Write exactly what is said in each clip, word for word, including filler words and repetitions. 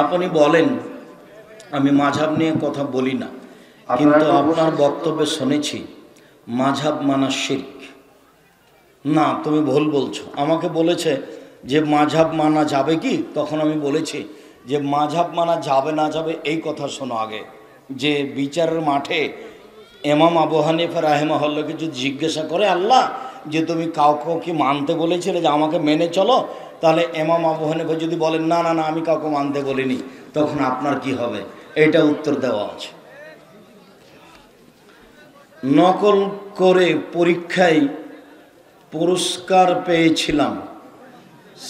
আপনি বলেন আমি মাঝহাব নিয়ে কথা বলি না, কিন্তু আপনার বক্তব্যে শুনেছি মাঝহাব মানা শিরক। না, তুমি ভুল বলছো। আমাকে বলেছে যে মাঝহাব মানা যাবে কি, তখন আমি বলেছি যে মাঝহাব মানা যাবে না যাবে এই কথা শোনো আগে। যে বিচারের মাঠে ইমাম আবু হানিফা রাহিমাহুল্লাহকে যদি জিজ্ঞাসা করে আল্লাহ যে তুমি কাউকে কি মানতে বলেছিলে যে আমাকে মেনে চলো, তাহলে ইমাম আবু হানিফা যদি বলেন না না না আমি কাউকে মানতে বলিনি, তখন আপনার কি হবে? এটা উত্তর দেওয়া আছে। নকল করে পরীক্ষায় পুরস্কার পেয়েছিলাম,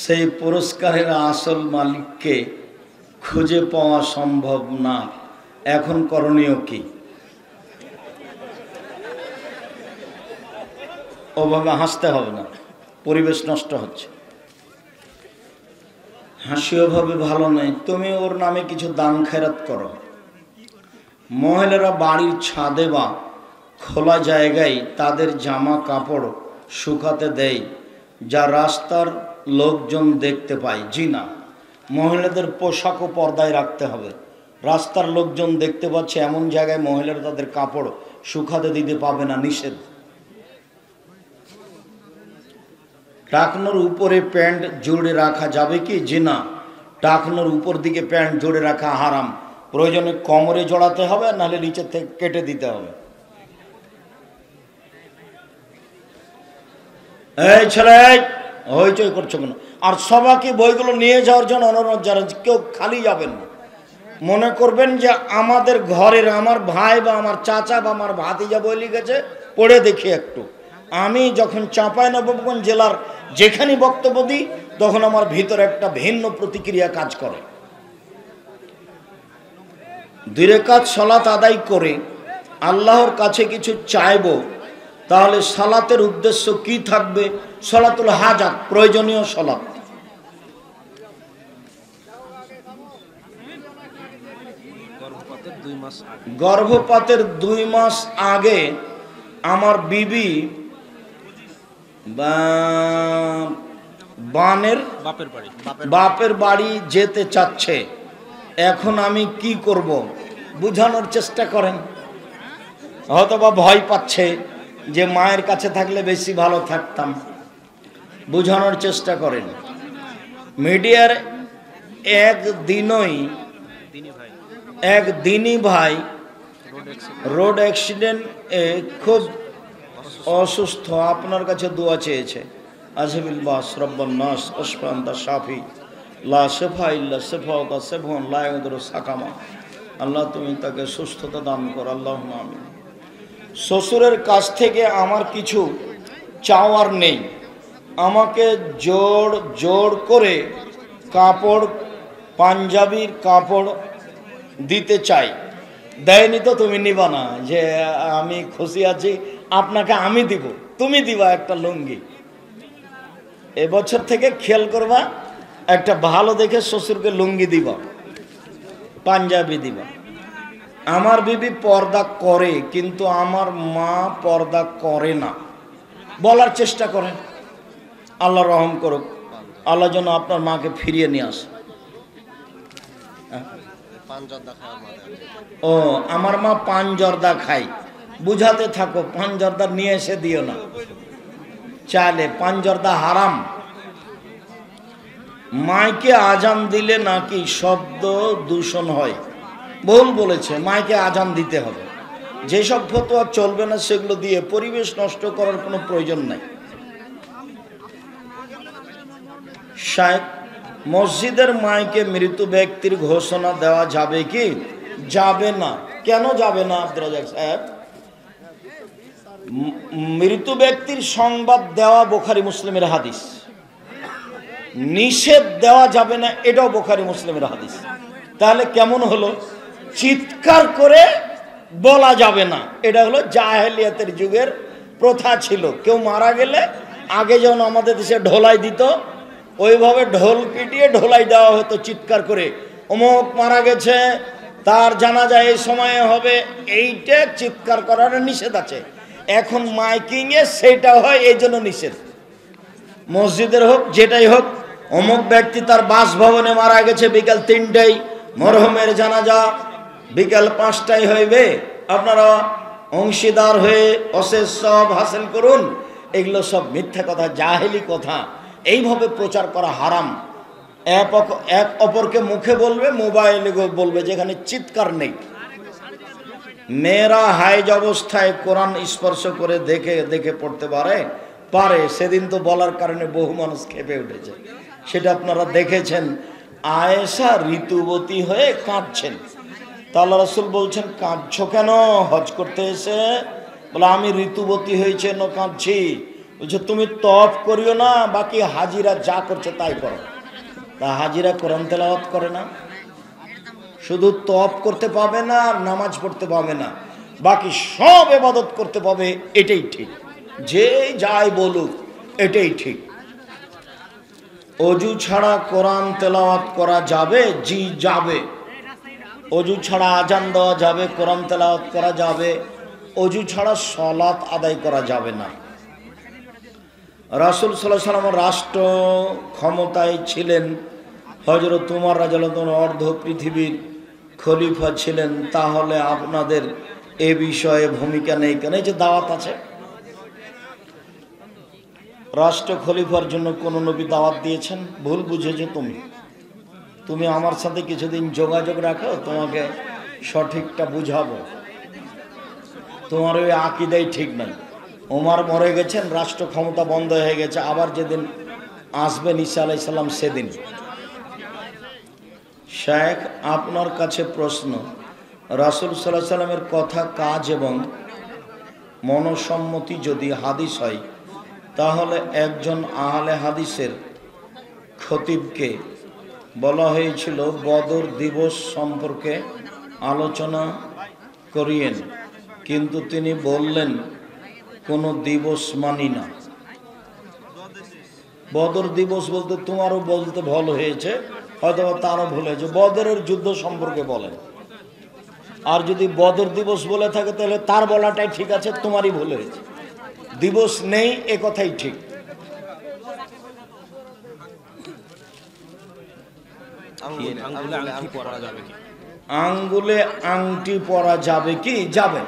সেই পুরস্কারের আসল মালিককে খুঁজে পাওয়া সম্ভব না, এখন করণীয় কি? ওভাবে হাসতে হবে না, পরিবেশ নষ্ট হচ্ছে। হাসিও ভাবে ভালো নয়। তুমি ওর নামে কিছু দান খেরাত করো। মহিলারা বাড়ির ছাদে বা খোলা জায়গায় তাদের জামা কাপড় শুকাতে দেয়, যা রাস্তার লোকজন দেখতে পায়। জি না, মহিলাদের পোশাকও পর্দায় রাখতে হবে। রাস্তার লোকজন দেখতে পাচ্ছে এমন জায়গায় মহিলারা তাদের কাপড় শুকাতে দিতে পাবে না, নিষেধ। টাকনোর উপরে প্যান্ট জোড়ে রাখা যাবে কি? জি না, টাকনোর উপর দিকে প্যান্ট জোড়ে রাখা হারাম। প্রয়োজনে কোমরে জড়াতে হবে, নাহলে নিচে থেকে কেটে দিতে হবে। এই ছেলে হইচই করছো কেন? আর সবাইকে বইগুলো নিয়ে যাওয়ার জন্য অনুরোধ জানাচ্ছি, কেউ খালি যাবেন না। মনে করবেন যে আমাদের ঘরের আমার ভাই বা আমার চাচা বা আমার ভাতিজা বই লিখেছে, পড়ে দেখি একটু। আমি যখন চাঁপাইনবাবগঞ্জ জেলার যেখানে বক্তব্য দিই, তখন আমার ভিতরে একটা ভিন্ন প্রতিক্রিয়া কাজ করে। দুই রাকাত সালাত আদায় করে আল্লাহর কাছে কিছু চাইব, তাহলে সালাতের উদ্দেশ্য কি থাকবে? সালাতুল হাজাত, প্রয়োজনীয় সালাত। গর্ভপাতের দুই মাস আগে আমার বিবি বানের বাপের বাড়ি যেতে চাচ্ছে, এখন আমি কি করব? বুঝানোর চেষ্টা করেন। হয়তো বা ভয় পাচ্ছে যে মায়ের কাছে থাকলে বেশি ভালো থাকতাম। বুঝানোর চেষ্টা করেন। মিডিয়ার একদিনই একদিনই ভাই রোড অ্যাক্সিডেন্ট এ খুব অসুস্থ, আপনার কাছে দোয়া চেয়েছে। আজবিল বাস রব্বান নাস ওয়াশফান্তা শাফি লা শিফা ইল্লা শিফাউকা শিফাউন লা ইয়াদুরু সাকামা। আল্লাহ তুমি তাকে সুস্থতা দান কর, আল্লাহুম্মা আমিন। শ্বশুরের কাছ থেকে আমার কিছু চাওয়ার নেই, আমাকে জোর জোর করে কাপড়, পাঞ্জাবির কাপড় দিতে চাই, দেয়নি তো তুমি নিবা না। যে আমি খুশি আছি, আপনাকে আমি দিব, তুমি দিবা একটা লুঙ্গি। এবছর থেকে খেয়াল করবা, একটা ভালো দেখে শ্বশুরকে লুঙ্গি দিবা, পাঞ্জাবি দিবা। আমার বিবি পর্দা করে, কিন্তু আমার মা পর্দা করে না, বলার চেষ্টা করেন। আল্লাহ রহম করুক, আল্লাহ যেন আপনার মাকে ফিরিয়ে নিয়ে আসে। ও আমার মা পান জর্দা খায়, বুঝাতে থাকো পান জর্দা নিয়ে এসে দিও না, চাইলে পান জর্দা হারাম। মাইকে আজান দিলে নাকি শব্দ দূষণ হয়, ভুল বলেছে। মাইকে আজান দিতে হবে। যেসব ফতোয়া চলবে না সেগুলো দিয়ে পরিবেশ নষ্ট করার কোনো প্রয়োজন নাই। শায়েখ, মসজিদের মাইকে মৃত ব্যক্তির ঘোষণা দেওয়া যাবে কি? যাবে না। কেন যাবে না আব্দুর রাজ্জাক সাহেব? মৃত ব্যক্তির সংবাদ দেওয়া বুখারী মুসলিমের হাদিস। নিষেধ দেওয়া যাবে না, এটাও বুখারী মুসলিমের হাদিস। তাহলে কেমন হলো? চিৎকার করে বলা যাবে না, এটা হলো জাহেলিয়াতের যুগের প্রথা ছিল। কেউ মারা গেলে আগে যেমন আমাদের দেশে ঢোলাই দিত, ওইভাবে ঢোল পিটিয়ে ঢোলাই দেওয়া হতো চিৎকার করে, অমুক মারা গেছে, তার জানাজা এই সময়ে হবে। এইটা চিৎকার করার নিষেধ আছে। এখন মাইকিংয়ে সেটা হয়, এই জন্য নিষেধ। মসজিদের হোক, যেটাই হোক, অমুক ব্যক্তি তার বাসভবনে মারা গেছে বিকাল তিনটায়, মরহুমের জানাজা বিকাল পাঁচটায় হইবে। আপনারা অংশীদার হয়ে অশেষ সব হাসিল করুন। এগুলো সব মিথ্যা কথা, জাহেলি কথা, এইভাবে প্রচার করা হারাম। এক অপরকে মুখে বলবে, মোবাইলে বলবে, যেখানে চিৎকার নেই। মেয়েরা হাইজ অবস্থায় কোরআন স্পর্শ করে দেখে দেখে পড়তে পারে পারে সেদিন তো বলার কারণে বহু মানুষ খেপে উঠেছে, সেটা আপনারা দেখেছেন। আয়েশা ঋতুবতী হয়ে কাঁদছেন, তা আল্লাহ রাসূল বলছেন, কাঁদছ কেন? হজ করতে এসে বলে, আমি ঋতুবতী হয়েছে না কাঁদছি? বলছে, তুমি তওয়াফ করিও না, বাকি হাজিরা যা করছে তাই করো। তা হাজিরা কোরআন তেলাওয়াত করে না, শুধু তওয়াফ করতে পাবে না, নামাজ পড়তে পাবে না, বাকি সব ইবাদত করতে পাবে। এটাই ঠিক, যে যাই বলুক এটাই ঠিক। অজু ছাড়া কোরআন তেলাওয়াত করা যাবে? জি যাবে। অজু ছাড়া আজান দেওয়া যাবে, কোরআন তেলাওয়াত করা যাবে। অজু ছাড়া সালাত আদায় করা যাবে না। রাসূল সাল্লাল্লাহু আলাইহি ওয়াসাল্লাম রাষ্ট্র ক্ষমতায় ছিলেন, হযরত ওমর রাদিয়াল্লাহু আনহু অর্ধ পৃথিবীর খলিফা ছিলেন, তাহলে আপনাদের এ বিষয়ে ভূমিকা নেই কেন? এই যে দাওয়াত আছে, রাষ্ট্র খলিফার জন্য কোন নবী দাওয়াত দিয়েছেন? ভুল বুঝেছো তুমি। তুমি আমার সাথে কিছুদিন যোগাযোগ রাখো, তোমাকে সঠিকটা বুঝাবো। তোমার ওই আকিদাই ঠিক নাই। ওমর মরে গেছেন, রাষ্ট্র ক্ষমতা বন্ধ হয়ে গেছে, আবার যেদিন আসবেন ঈসা আলাইহিস সালাম সেদিন। শেখ, আপনার কাছে প্রশ্ন, রাসূল সাল্লাল্লাহু আলাইহি সাল্লামের কথা, কাজ এবং মনসম্মতি যদি হাদিস হয়, তাহলে একজন আহলে হাদিসের খতিবকে বলা হয়েছিল বদর দিবস সম্পর্কে আলোচনা করিয়েন, কিন্তু তিনি বললেন কোনো দিবস মানি না। বদর দিবস বলতে তোমারও বলতে ভুল হয়েছে, হয়তো তারও ভুল হয়েছে। বদরের যুদ্ধ সম্পর্কে বলেন, আর যদি বদর দিবস বলে থাকে তাহলে তার বলাটাই ঠিক আছে, তোমারই ভুল হয়েছে। দিবস নেই এ কথাই ঠিক। আঙ্গুলে আংটি পরা যাবে কি? যাবে।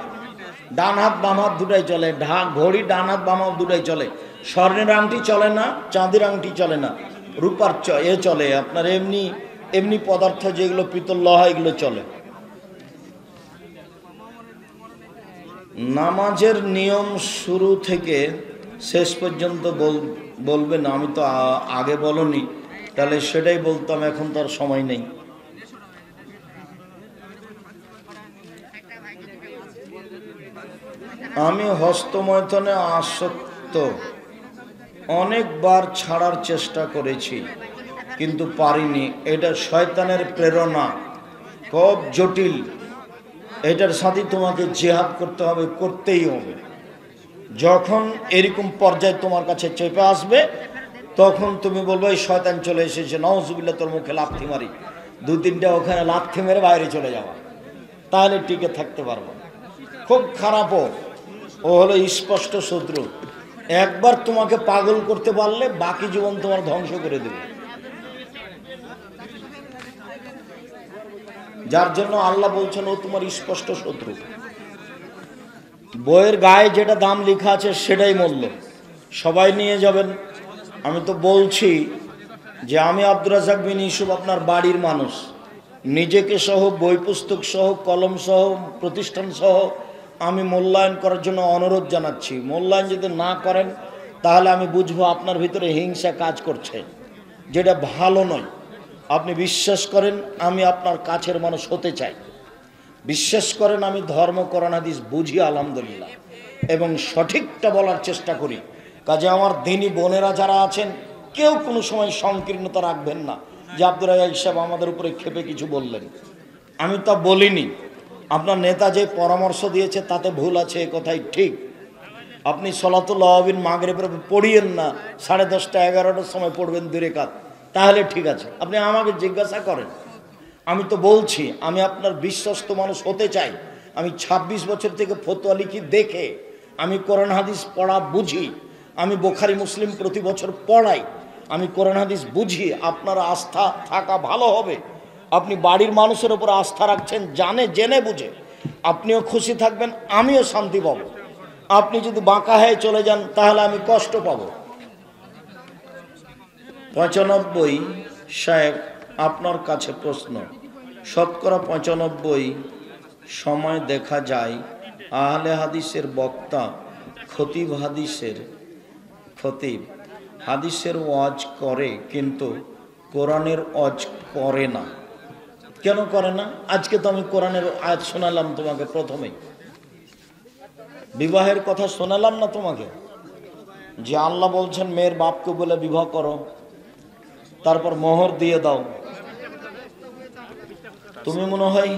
ডান হাত বাম হাত দুটাই চলে, ঢাক ঘড়ি ডান হাত বাম হাত দুটাই চলে। স্বর্ণের আংটি চলে না, চাঁদের আংটি চলে না, রূপার এ চলে, আপনার এমনি এমনি পদার্থ যেগুলো পিতল লোহা এগুলো চলে। নামাজের নিয়ম শুরু থেকে শেষ পর্যন্ত বলবেন, আমি তো আগে বলনি, তাহলে সেটাই বলতাম, এখন তো আর সময় নেই। আমি হস্তমৈথনে আসক্ত, অনেকবার ছাড়ার চেষ্টা করেছি কিন্তু পারিনি। এটা শয়তানের প্রেরণা, খুব জটিল, এটার সাথে তোমাকে জিহাদ করতে হবে, করতেই হবে। যখন এরকম পর্যায়ে তোমার কাছে চেপে আসবে তখন তুমি বলবে এই শয়তান চলে এসেছে, নাউজুবিল্লাহ, তোর মুখে লাথি মারি। দু তিনটা ওখানে লাথি মেরে বাইরে চলে যাওয়া, তাহলে টিকে থাকতে পারবো। খুব খারাপও, ও হলো স্পষ্ট শত্রু। একবার তোমাকে পাগল করতে পারলে বাকি জীবন তোমার ধ্বংস করে দেবে। যার জন্য আল্লাহ বলছেন ও তোমার স্পষ্ট শত্রু। বইয়ের গায়ে যেটা দাম লেখা আছে সেটাই মূল্য। সবাই নিয়ে যাবেন। আমি তো বলছি যে আমি আব্দুর রাজ্জাক বিন ইউসুফ আপনার বাড়ির মানুষ, নিজেকে সহ বই পুস্তক সহ কলম সহ প্রতিষ্ঠান সহ আমি মূল্যায়ন করার জন্য অনুরোধ জানাচ্ছি। মূল্যায়ন যদি না করেন তাহলে আমি বুঝবো আপনার ভিতরে হিংসা কাজ করছে, যেটা ভালো নয়। আপনি বিশ্বাস করেন আমি আপনার কাছের মানুষ হতে চাই, বিশ্বাস করেন আমি ধর্ম কোরআন হাদিস বুঝি আলহামদুলিল্লাহ, এবং সঠিকটা বলার চেষ্টা করি। কাজে আমার দিনী বোনেরা যারা আছেন কেউ কোনো সময় সংকীর্ণতা রাখবেন না যে আব্দুর রাজ্জাক সাহেব আমাদের উপরে ক্ষেপে কিছু বললেন। আমি তা বলিনি। আপনার নেতা যে পরামর্শ দিয়েছে তাতে ভুল আছে, এ কথাই ঠিক। আপনি সলাতুল আবিন মাগরিবের পড়িয়েন না, সাড়ে দশটা এগারোটার সময় পড়বেন দুই রাকাত, তাহলে ঠিক আছে। আপনি আমাকে জিজ্ঞাসা করেন, আমি তো বলছি আমি আপনার বিশ্বস্ত মানুষ হতে চাই। আমি ছাব্বিশ বছর থেকে ফতোয়া লিখি দেখে, আমি কোরআন হাদিস পড়া বুঝি, আমি বুখারী মুসলিম প্রতি বছর পড়াই, আমি কোরআন হাদিস বুঝি, আপনার আস্থা থাকা ভালো হবে। আপনি বাড়ির মানুষের উপর আস্থা রাখছেন, জানে জেনে বুঝে, আপনিও খুশি থাকবেন, আমিও শান্তি পাব। আপনি যদি বাঁকা হয়ে চলে যান তাহলে আমি কষ্ট পাব। পঁচানব্বই সাহেব, আপনার কাছে প্রশ্ন, শতকরা পঁচানব্বই সময় দেখা যায় আহলে হাদিসের বক্তা খতিব হাদিসের খতিব হাদিসের ওয়াজ করে কিন্তু কোরআনের ওয়াজ করে না। কেন করে না? আজকে তো আমি কোরআনের আয়াত শোনালাম তোমাকে, প্রথমেই বিবাহের কথা শোনালাম না তোমাকে, যে আল্লাহ বলছেন মেয়ের বাপকে বলে বিবাহ করো, তারপর মোহর দিয়ে দাও। তুমি মনে হয়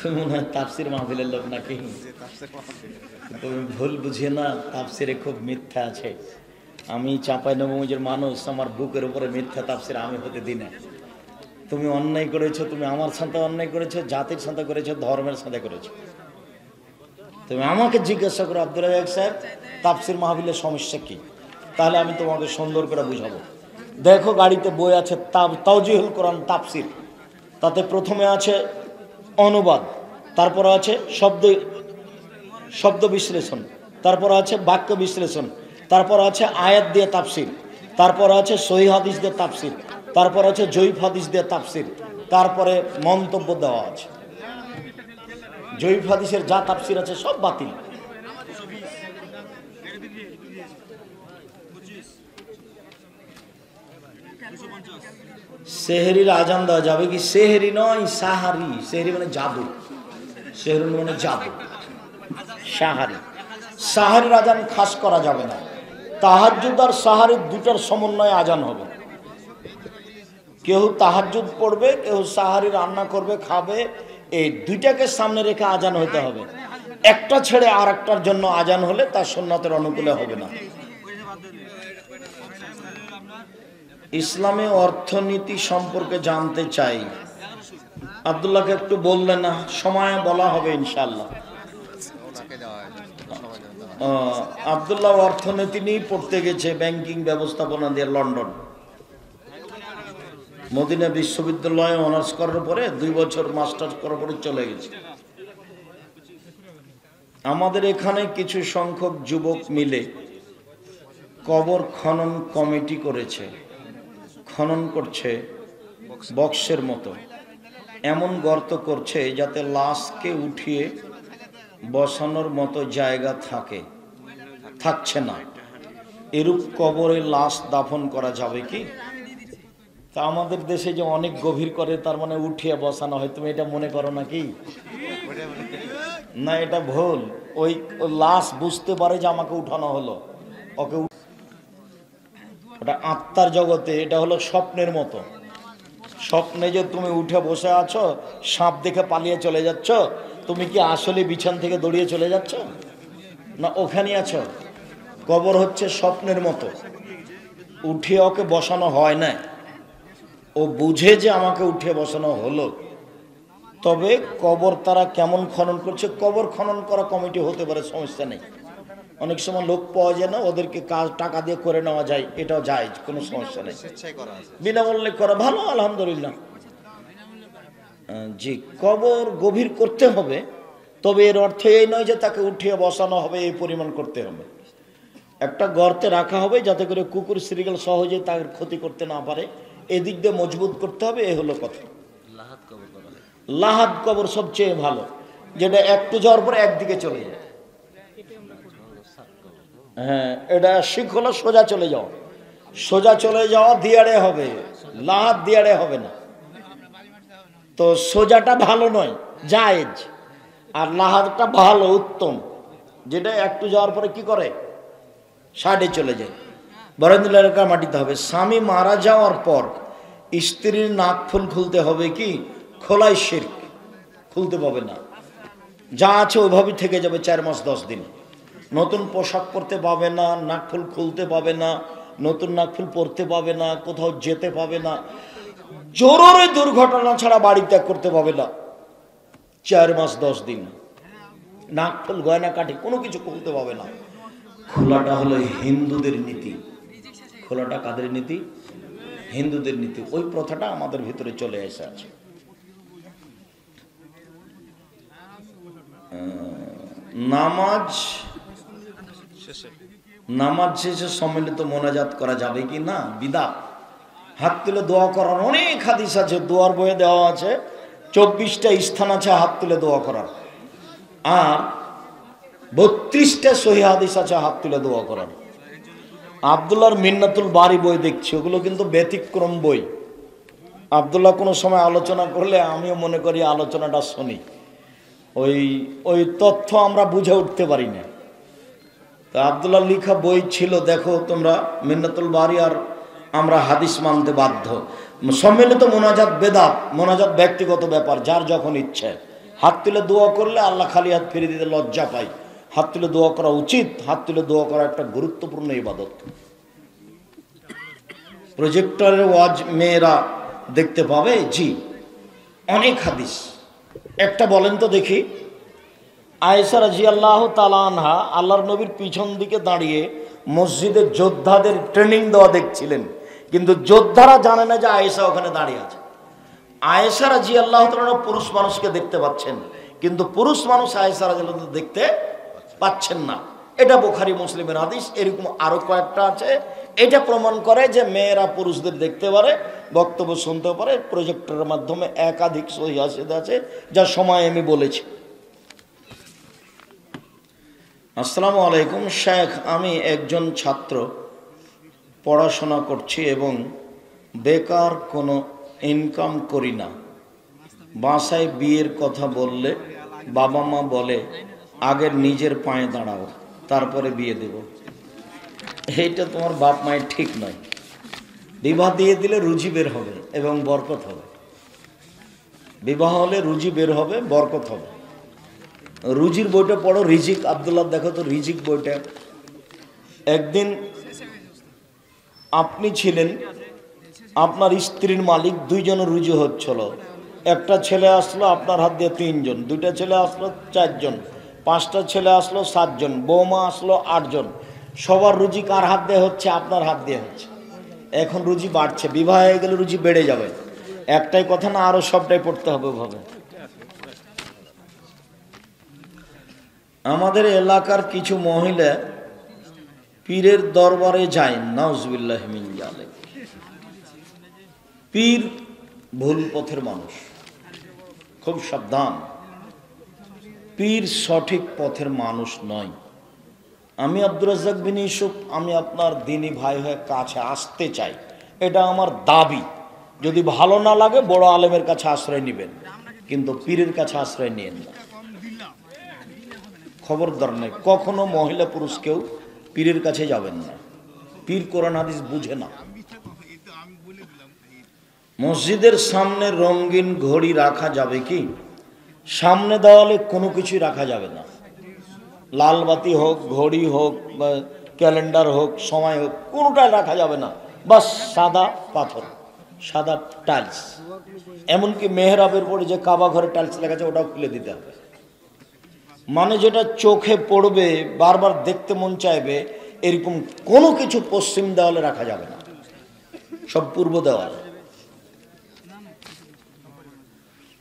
তুমি মনে হয় তাফসির মাহফিলের লোক নাকি? তুমি ভুল বুঝে না, তাফসিরে খুব মিথ্যা আছে। আমি চাঁপাইনবাবগঞ্জের মানুষ, আমার বুকের উপরে মিথ্যা তাফসির আমি হতে দিই না। তুমি অন্যায় করেছো, তুমি আমার সাথে অন্যায় করেছো, জাতির সাথে করেছো, ধর্মের সাথে করেছো। তুমি আমাকে জিজ্ঞাসা করো আব্দুল রাজ্জাক সাহেব তাফসির মাহফিলের সমস্যা কি, তাহলে আমি তোমাকে সুন্দর করে বুঝাবো। দেখো গাড়িতে বই আছে তাওজিহুল কোরআন তাফসির, তাতে প্রথমে আছে অনুবাদ, তারপর আছে শব্দ শব্দ বিশ্লেষণ, তারপর আছে বাক্য বিশ্লেষণ, তারপর আছে আয়াত দিয়ে তাফসির, তারপর আছে সহিহ হাদিস দিয়ে তাফসির, তারপর আছে জয়ীফ হাদিস দিয়ে তাফসির, তারপরে মন্তব্য দেওয়া আছে। জয়ীফ হাদিসের যা তাফসির আছে সব বাতিল। সেহরির আজান দেওয়া যাবে কি? সেহরি নয়, সাহারি। সেহরি মানে জাদু, সেহরি মানে জাদু। সাহারি, সাহারির আজান খাস করা যাবে না। তাহাজ্জুদ আর সাহারি দুটার সমন্বয়ে আজান হবে। কেউ তাহাজ্জুদ পড়বে, কেউ সাহারি রান্না করবে, খাবে, এই দুইটাকে সামনে রেখে আজান হতে হবে। একটা ছেড়ে আর একটার জন্য আজান হলে তার সুন্নতের অনুকূলে হবে না। ইসলামে অর্থনীতি সম্পর্কে জানতে চাই। আব্দুল্লাহকে একটু বললে না, সময় বলা হবে ইনশাল্লাহ। আব্দুল্লাহ অর্থনীতি নিয়ে পড়তে গেছে, ব্যাংকিং ব্যবস্থাপনা দিয়ে লন্ডন মদিনা বিশ্ববিদ্যালয়ে অনার্স করার পরে দুই বছর মাস্টার্স করার পরে চলে গেছে। আমাদের এখানে কিছু সংখ্যক যুবক মিলে কবর খনন কমিটি করেছে, খনন করছে বক্সের মতো, এমন গর্ত করছে যাতে লাশকে উঠিয়ে বসানোর মতো জায়গা থাকে, থাকছে না। এরূপ কবরে লাশ দাফন করা যাবে কি? তা আমাদের দেশে যে অনেক গভীর করে, তার মানে উঠিয়ে বসানো হয়, তুমি এটা মনে করো নাকি? না, এটা ভুল। ওই লাশ বুঝতে পারে যে আমাকে উঠানো হলো, ওকে। ওটা আত্মার জগতে, এটা হলো স্বপ্নের মতো। স্বপ্নে যে তুমি উঠে বসে আছো, সাপ দেখে পালিয়ে চলে যাচ্ছ, তুমি কি আসলে বিছান থেকে দৌড়িয়ে চলে যাচ্ছ? না, ওখানেই আছো। কবর হচ্ছে স্বপ্নের মতো, উঠিয়ে ওকে বসানো হয় না। ও বুঝে যে আমাকে উঠে বসানো হলো। তবে কবর তারা কেমন খনন করছে, কবর খনন করা কমিটি হতে পারে, সমস্যা নেই। অনেক সময় লোক পাওয়া যায় না, ওদেরকে কাজ টাকা দিয়ে করে নেওয়া যায়, এটাও যায়, কোনো সমস্যা নেই, বিনামূল্যে করা ভালো, আলহামদুলিল্লাহ। জি, কবর গভীর করতে হবে, তবে এর অর্থ এই নয় যে তাকে উঠিয়ে বসানো হবে, এই পরিমাণ করতে হবে। একটা গর্তে রাখা হবে যাতে করে কুকুর সিরিয়াল সহজে তার ক্ষতি করতে না পারে, এদিক দিয়ে মজবুত করতে হবে, এ হলো কথা। লাহাত কবর সবচেয়ে ভালো, যেটা একটু যাওয়ার পরে একদিকে চলে যায়। হ্যাঁ, এটা শিখ হলো সোজা চলে যাওয়া, সোজা চলে যাওয়া দিয়ারে হবে, লাহাত দিয়ারে হবে না। তো সোজাটা ভালো নয়, জায়েজ, আর লাহাতটা ভালো, উত্তম, যেটা একটু যাওয়ার পরে কি করে সাইডে চলে যায়। বরেন্দ্র এলাকা মাটিতে হবে। স্বামী মারা যাওয়ার পর স্ত্রীর নাক ফুল খুলতে হবে কি? খোলাই শিরক, খুলতে পাবে না, যা আছে ওইভাবে থেকে যাবে চার মাস দশ দিন। নতুন পোশাক পরতে পাবে না, নাক ফুল খুলতে পাবে না, নতুন নাক ফুল পরতে পাবে না, কোথাও যেতে পাবে না, জরুরি দুর্ঘটনা ছাড়া বাড়ি ত্যাগ করতে পাবে না, চার মাস দশ দিন। নাক ফুল, গয়না কাঠি কোনো কিছু খুলতে পাবে না। খোলাটা হলো হিন্দুদের নীতি, খোলাটা কাদের নীতি? হিন্দুদের নীতি। ওই প্রথাটা আমাদের ভিতরে চলে এসে আছে। নামাজ নামাজ শেষে সম্মিলিত মোনাজাত করা যাবে কি না? বিদা হাত তুলে দোয়া করার অনেক হাদিস আছে, দোয়ার বইয়ে দেওয়া আছে, চব্বিশটা স্থান আছে হাত তুলে দোয়া করার, আর বত্রিশটা সহিহ হাদিস আছে হাত তুলে দোয়া করার। আব্দুল্লাহর মিন্নাতুল বারি বই দেখছি, ওগুলো কিন্তু ব্যতিক্রম বই। আব্দুল্লাহ কোনো সময় আলোচনা করলে আমিও মনে করি আলোচনাটা শুনি, ওই ওই তথ্য আমরা বুঝে উঠতে পারি না। তো আবদুল্লাহ লিখা বই ছিল, দেখো তোমরা মিন্নাতুল বারি, আর আমরা হাদিস মানতে বাধ্য। সম্মিলিত মোনাজাত বেদাত, মোনাজাত ব্যক্তিগত ব্যাপার, যার যখন ইচ্ছে। হাত তুলে দোয়া করলে আল্লাহ খালি হাত ফিরিয়ে দিতে লজ্জা পাই। হাত তুলে দোয়া করা উচিত, হাত তুলে দোয়া করা একটা গুরুত্বপূর্ণ ইবাদত। প্রজেক্টরের ওয়াজ মেয়েরা দেখতে পাবে, জি অনেক হাদিস। একটা বলেন তো দেখি, আয়েশা রাদিয়াল্লাহু তাআলা আনহা আল্লাহর নবীর পিছন দিকে দাঁড়িয়ে মসজিদে যোদ্ধাদের ট্রেনিং দেওয়া দেখছিলেন, কিন্তু যোদ্ধারা জানে না যে আয়েশা ওখানে দাঁড়িয়ে আছে। আয়েশা রাদিয়াল্লাহু তাআলা পুরুষ মানুষকে দেখতে পাচ্ছেন, কিন্তু পুরুষ মানুষ আয়েশা রাদিয়াল্লাহু তাআলা দেখতে পাচ্ছেন না। এটা বুখারী মুসলিমের হাদিস, এরকম আরো কয়েকটা আছে। এটা প্রমাণ করে যে মেয়েরা পুরুষদের দেখতে পারে, বক্তব্য শুনতে পারে। প্রজেক্টরের মাধ্যমে একাধিক সহিহ হাদিস আছে, যা সময় আমি বলেছি। আসসালামু আলাইকুম শেখ, আমি একজন ছাত্র, পড়াশোনা করছি এবং বেকার, কোনো ইনকাম করি না। বাসায় বিয়ের কথা বললে বাবা মা বলে আগে নিজের পায়ে দাঁড়াও, তারপরে বিয়ে দেব। এইটা তোমার বাপ মায়ের ঠিক নয়। বিবাহ দিয়ে দিলে রুজি বের হবে এবং বরকত হবে। বিবাহ হলে রুজি বের হবে, বরকত হবে। রুজির বইটা পড়ো, রিজিক। আব্দুল্লাহ দেখো তো রিজিক বইটা। একদিন আপনি ছিলেন, আপনার স্ত্রীর মালিক, দুইজন রুজি হচ্ছিল। একটা ছেলে আসলো, আপনার হাত দিয়ে তিনজন, দুইটা ছেলে আসলো চারজন, পাঁচটা ছেলে আসলো সাতজন, বৌমা আসলো আটজন। সবার রুজি কার হাত দিয়ে হচ্ছে? আপনার হাত দিয়ে হচ্ছে। এখন রুজি বাড়ছে, বিবাহ হয়ে গেলে রুজি বেড়ে যাবে। একটাই কথা না, আরও সবটাই পড়তে হবে ভাবে। আমাদের এলাকার কিছু মহিলা পীরের দরবারে যায়, নাউজুবিল্লাহ মিন যালিক। পীর ভুল পথের মানুষ, খুব সাবধান। পীর সঠিক পথের মানুষ নয়। আমি আব্দুর রাজ্জাক বিন ইউসুফ, আমি আপনার দিনী ভাই হয়ে কাছে আসতে চাই, এটা আমার দাবি। যদি ভালো না লাগে বড় আলেমের কাছে আশ্রয় নেবেন, কিন্তু পীরের কাছে আশ্রয় নিয়েন না। খবরদার নেই, কখনো মহিলা পুরুষ কেউ পীরের কাছে যাবেন না। পীর কোরআন হাদিস বুঝে না। মসজিদের সামনে রঙিন ঘড়ি রাখা যাবে কি? সামনে দেওয়ালে কোনো কিছুই রাখা যাবে না। লাল বাতি হোক, ঘড়ি হোক, বা ক্যালেন্ডার হোক, সময় হোক, কোনোটাই রাখা যাবে না। বাস সাদা পাথর, সাদা টাইলস। এমনকি মেহরাবের পরে যে কাবা ঘরে টাইলস রাখা যায়, ওটাও খুলে দিতে হবে। মানে যেটা চোখে পড়বে, বারবার দেখতে মন চাইবে, এরকম কোনো কিছু পশ্চিম দেওয়ালে রাখা যাবে না, সব পূর্ব দেওয়ালে।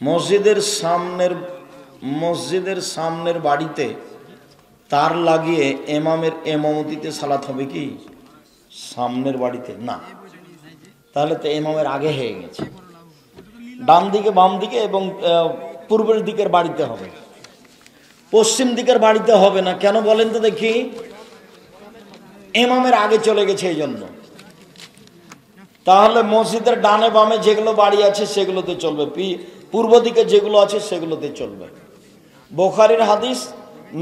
মসজিদের সামনের মসজিদের সামনের বাড়িতে তার লাগিয়ে এমামের এমামতিতে সালাত হবে কি? সামনের বাড়িতে না, তাহলে তো এমামের আগে হয়ে গেছে। ডান দিকে, বাম দিকে এবং পূর্বের দিকের বাড়িতে হবে, পশ্চিম দিকের বাড়িতে হবে না। কেন বলেন তো দেখি? এমামের আগে চলে গেছে এই জন্য। তাহলে মসজিদের ডানে বামে যেগুলো বাড়ি আছে সেগুলোতে চলবে, পূর্ব দিকে যেগুলো আছে সেগুলোতে চলবে। বুখারীর হাদিস,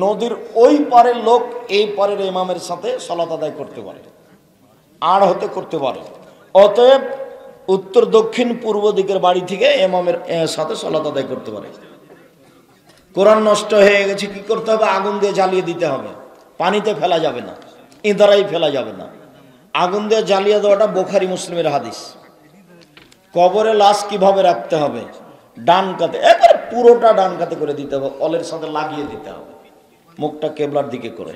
নদীর ওই পারের লোক এই পারের ইমামের সাথে সালাত আদায় করতে পারে, আর হতে করতে পারে। অতএব উত্তর দক্ষিণ পূর্ব দিকের বাড়ি থেকে ইমামের সাথে সালাত আদায় করতে পারে। কোরআন নষ্ট হয়ে গেছে, কি করতে হবে? আগুন দিয়ে জ্বালিয়ে দিতে হবে। পানিতে ফেলা যাবে না, ইদারাই ফেলা যাবে না। আগুন দিয়ে জ্বালিয়ে দেওয়াটা বুখারী মুসলিমের হাদিস। কবরে লাশ কিভাবে রাখতে হবে? ডান কাতে, একবারে পুরোটা ডান কাতে করে দিতে হবে, অলের সাথে লাগিয়ে দিতে হবে, মুখটা কেবলার দিকে করে।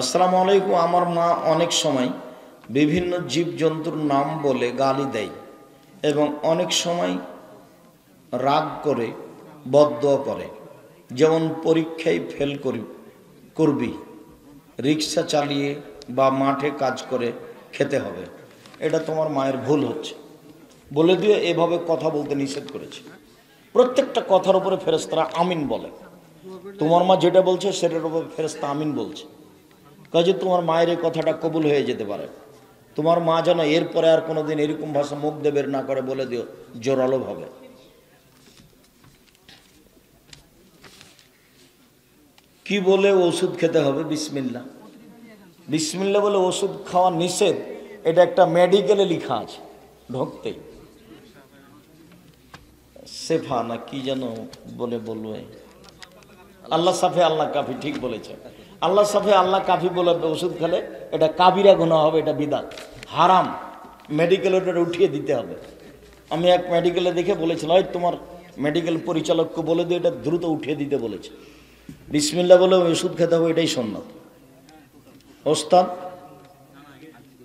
আসসালামু আলাইকুম, আমার মা অনেক সময় বিভিন্ন জীবজন্তুর নাম বলে গালি দেয় এবং অনেক সময় রাগ করে বদদোয়া করে। যেমন পরীক্ষায় ফেল করবি, রিক্সা চালিয়ে বা মাঠে কাজ করে খেতে হবে, এটা তোমার মায়ের ভুল হচ্ছে বলে দিয়ে এভাবে কথা বলতে নিষেধ করেছে। প্রত্যেকটা কথার উপরে ফেরেশতারা আমিন বলে। তোমার মা যেটা বলছে সেটার উপরে ফেরেশতা আমিন বলছে, কাজে তোমার মায়ের এই কথাটা কবুল হয়ে যেতে পারে। তোমার মা যেন এরপরে আর কোনোদিন এরকম ভাষা মুখ দিয়ে বের না করে, বলে দিও জোরালো ভাবে। কি বলে ওষুধ খেতে হবে? বিসমিল্লা। বিসমিল্লা বলে ওষুধ খাওয়া নিষেধ, এটা একটা মেডিকেলে লেখা আছে ঢুকতেই। সেফা না কি যেন বলে বলবো, আল্লাহ সাফে আল্লাহ কাফি, ঠিক বলেছে। আল্লাহ সাফে আল্লাহ কাফি বলে ওষুধ খেলে এটা কাবিরা গুনাহ হবে, এটা বিদাত, হারাম, মেডিকেল ওটা উঠিয়ে দিতে হবে। আমি এক মেডিকেলে দেখে বলেছিলাম, ওই তোমার মেডিকেল পরিচালককে বলে দিয়ে এটা দ্রুত উঠিয়ে দিতে বলেছে। বিসমিল্লা বলে ওষুধ খেতে হবে, এটাই সুন্নাত। ওস্তাদ,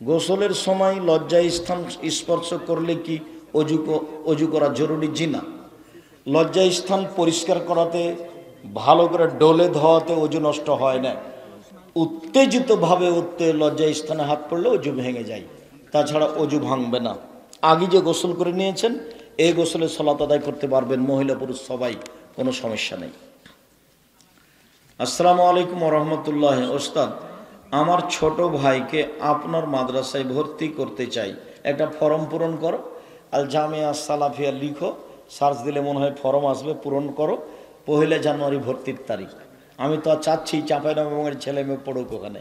গোসলের সময় লজ্জায় স্থান স্পর্শ করলে কি অজু অজু করা জরুরি? জিনা, লজ্জায় স্থান পরিষ্কার করাতে ভালো করে ডলে ধোয়াতে অজু নষ্ট হয় না। উত্তেজিতভাবে উঠতে লজ্জায় স্থানে হাত পড়লে অজু ভেঙে যায়, তাছাড়া অজু ভাঙবে না। আগে যে গোসল করে নিয়েছেন এই গোসলে সালাত আদায় করতে পারবেন, মহিলা পুরুষ সবাই, কোনো সমস্যা নেই। আসসালামু আলাইকুম রহমতুল্লাহ। ওস্তাদ, আমার ছোট ভাইকে আপনার মাদ্রাসায় ভর্তি করতে চাই, একটা ফর্ম পূরণ করো, আল জামিয়া সালাফিয়া লিখো, সার্চ দিলে মনে হয় ফর্ম আসবে, পূরণ করো। পহেলা জানুয়ারি ভর্তির তারিখ। আমি তো চাচ্ছি চাঁপাইনবাবগঞ্জের ছেলে মেয়ে পড়ুক ওখানে।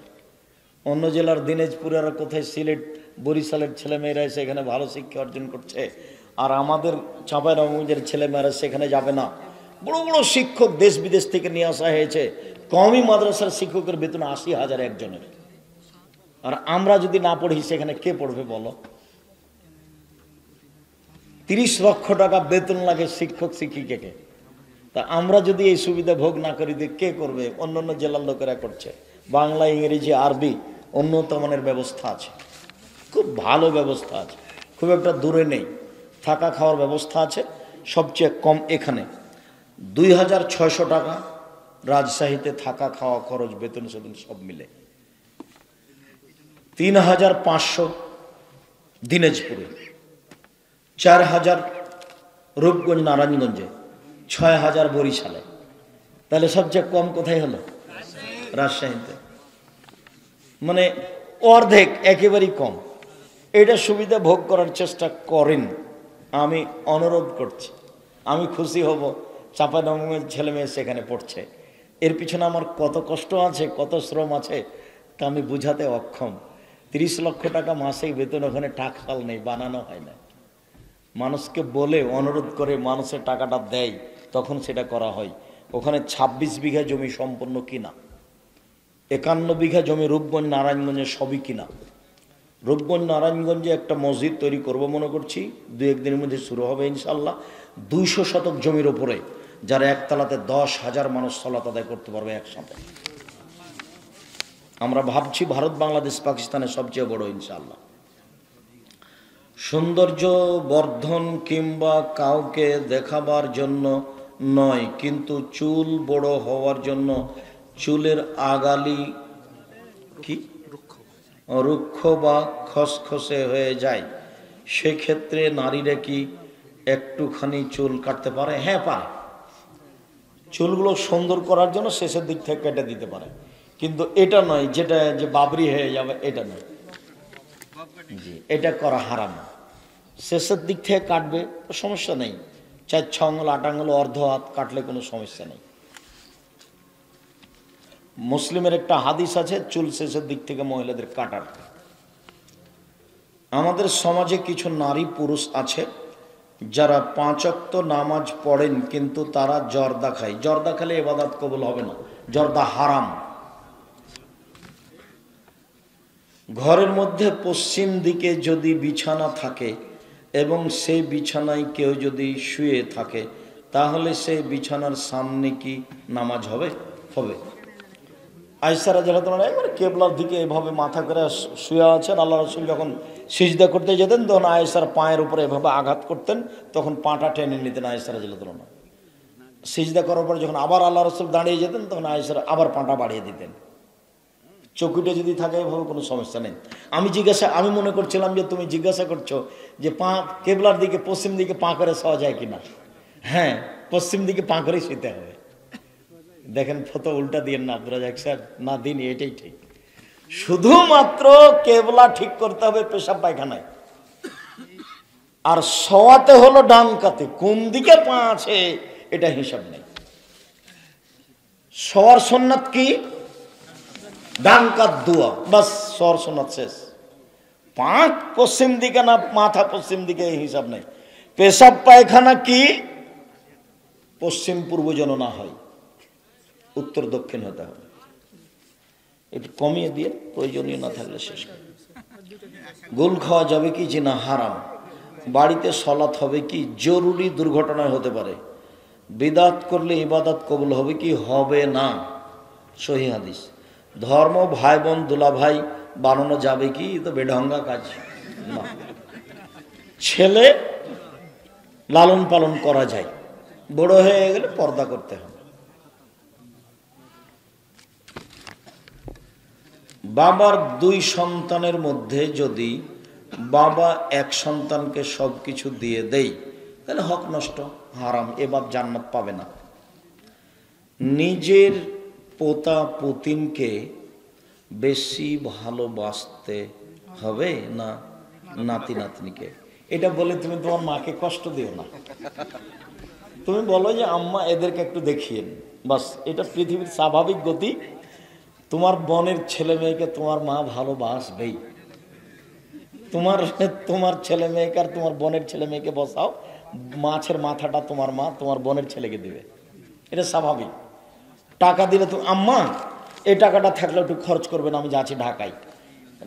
অন্য জেলার দিনাজপুরের কোথায়, সিলেট বরিশালের ছেলেমেয়েরা সেখানে ভালো শিক্ষা অর্জন করছে, আর আমাদের চাঁপাইনবাবগঞ্জের ছেলেমেয়েরা সেখানে যাবে না। বড় বড় শিক্ষক দেশ বিদেশ থেকে নিয়ে আসা হয়েছে, কমই মাদ্রাসার শিক্ষকের বেতন আশি হাজার একজনের, আর আমরা যদি না পড়ি সেখানে কে পড়বে বলো? তিরিশ লক্ষ টাকা বেতন লাগে শিক্ষক শিক্ষিকাকে, তা আমরা যদি এই সুবিধা ভোগ না করি দিয়ে কে করবে? অন্য অন্য জেলার লোকেরা করছে, বাংলা ইংরেজি আরবি উন্নত মানের ব্যবস্থা আছে, খুব ভালো ব্যবস্থা আছে, খুব একটা দূরে নেই, থাকা খাওয়ার ব্যবস্থা আছে, সবচেয়ে কম এখানে দুই হাজার ছয়শো টাকা রাজশাহীতে, থাকা খাওয়া খরচ বেতন সেতন সব মিলে তিন হাজার পাঁচশো দিনাজপুরে, চার হাজার রূপগঞ্জ নারায়ণগঞ্জে, ছয় হাজার বরিশালে। তাহলে সবচেয়ে কম কোথায় হলো? রাজশাহীতে, মানে অর্ধেক, একেবারেই কম। এটা সুবিধা ভোগ করার চেষ্টা করেন, আমি অনুরোধ করছি। আমি খুশি হব চাঁপাইনবাবগঞ্জের ছেলে মেয়ে সেখানে পড়ছে, এর পিছনে আমার কত কষ্ট আছে, কত শ্রম আছে তা আমি বুঝাতে অক্ষম। তিরিশ লক্ষ টাকা মাসেই বেতন, ওখানে টাকশাল নেই, বানানো হয় না, মানুষকে বলে অনুরোধ করে মানুষের টাকাটা দেয়, তখন সেটা করা হয়। ওখানে ছাব্বিশ বিঘা জমি সম্পূর্ণ কিনা, একান্ন বিঘা জমি রূপগঞ্জ নারায়ণগঞ্জে সবই কিনা। রূপগঞ্জ নারায়ণগঞ্জে একটা মসজিদ তৈরি করব মনে করছি, দু একদিনের মধ্যে শুরু হবে ইনশাল্লাহ। দুইশো শতক জমির ওপরে, যারা একতলাতে দশ হাজার মানুষ সালাত আদায় করতে পারবে একসাথে। আমরা ভাবছি ভারত বাংলাদেশ পাকিস্তানের সবচেয়ে বড় ইনশাল্লাহ। সৌন্দর্য বর্ধন কিংবা কাউকে দেখাবার জন্য নয়, কিন্তু চুল বড় হওয়ার জন্য চুলের আগালি কি রুক্ষ বা খসখসে হয়ে যায়, সেক্ষেত্রে নারীরা কি একটুখানি চুল কাটতে পারে? হ্যাঁ পারে, চুলগুলো সুন্দর করার জন্য শেষের দিক থেকে কেটে দিতে পারে, কিন্তু এটা নয় যেটা যে বাবরি হয়ে যাবে, এটা নয়, জি এটা করা হারাম। শেষের দিক থেকে কাটবে তো সমস্যা নেই, চার ছ আঙুল আট আঙুল অর্ধ হাত কাটলে কোনো সমস্যা নেই। মুসলিমের একটা হাদিস আছে চুল শেষের দিক থেকে মহিলাদের কাটার। আমাদের সমাজে কিছু নারী পুরুষ আছে যারা পাঁচ ওয়াক্ত নামাজ পড়েন, কিন্তু তারা জর্দা খায়। জর্দা খেলে ইবাদত কবুল হবে না, জর্দা হারাম। ঘরের মধ্যে পশ্চিম দিকে যদি বিছানা থাকে এবং সেই বিছানায় কেউ যদি শুয়ে থাকে, তাহলে সেই বিছানার সামনে কি নামাজ হবে? হবে। আয়েশা রাদিয়াল্লাহু আনহা একবার কেবলার দিকে এভাবে মাথা করে শুয়ে আছেন। আল্লাহ রাসূল যখন সিজদা করতে যেতেন তখন আয়েশার পায়ের উপরে এভাবে আঘাত করতেন, তখন পাটা টেনে নিতেন আয়েশা রাদিয়াল্লাহু আনহা। সিজদা করার পর যখন আবার আল্লাহ রাসূল দাঁড়িয়ে যেতেন তখন আয়েশার আবার পাটা বাড়িয়ে দিতেন। চকিটা যদি থাকে এভাবে কোনো সমস্যা নেই। আমি জিজ্ঞাসা আমি মনে করছিলাম যে তুমি জিজ্ঞাসা করছো যে পা কেবলার দিকে পশ্চিম দিকে পা করে শোয়া যায় কিনা। হ্যাঁ, পশ্চিম দিকে পা করেই শুতে হবে। দেখেন ফটো উল্টা দিয়ে না আব্দুল রাজাক স্যার না দিন, এটাই ঠিক। শুধুমাত্র কেবলা ঠিক করতে হবে পেশাব পায়খানায়, আর শোয়াতে হলো ডান কাতে। কোন দিকে পা আছে এটা হিসাব নেই। শোয়ার সুন্নাত কি? ডান কাত দোয়া, বাস শোয়ার সুন্নাত শেষ। পা পশ্চিম দিকে না মাথা পশ্চিম দিকে এই হিসাব নেই। পেশাব পায়খানা কি? পশ্চিম পূর্ব যেন না হয়, উত্তর দক্ষিণ হতে হবে। একটু কমিয়ে দিয়ে প্রয়োজনীয় না থাকলে শেষ করে। গোল খাওয়া যাবে কি? যে না, হারাম। বাড়িতে সলাত হবে কি? জরুরি দুর্ঘটনায় হতে পারে। বিদাত করলে ইবাদত কবুল হবে কি? হবে না, সহিহ হাদিস। ধর্ম, ভাই বোন, দুলাভাই বানানো যাবে কি? তো বেঢঙ্গা কাজ না। ছেলে লালন পালন করা যায়, বড় হয়ে গেলে পর্দা করতে হবে। বাবার দুই সন্তানের মধ্যে যদি বাবা এক সন্তানকে সব কিছু দিয়ে দেয় তাহলে হক নষ্ট, হারাম, এবার জান্নাত পাবে না। নিজের পোতা পুতিনকে বেশি ভালোবাসতে হবে না নাতি নাতনিকে? এটা বলে তুমি তোমার মাকে কষ্ট দিও না। তুমি বলো যে আম্মা এদেরকে একটু দেখিয়ে, বাস। এটা পৃথিবীর স্বাভাবিক গতি। তোমার বোনের ছেলে মেয়েকে তোমার মা ভালোবাসবেই। তোমার তোমার ছেলে মেয়েকে আর তোমার বোনের ছেলে মেয়েকে বসাও, মাছের মাথাটা তোমার মা তোমার বোনের ছেলেকে দিবে, এটা স্বাভাবিক। টাকা দিলে তো আম্মা এই টাকাটা থাকলে একটু খরচ করবেন, আমি যাচ্ছি ঢাকায়।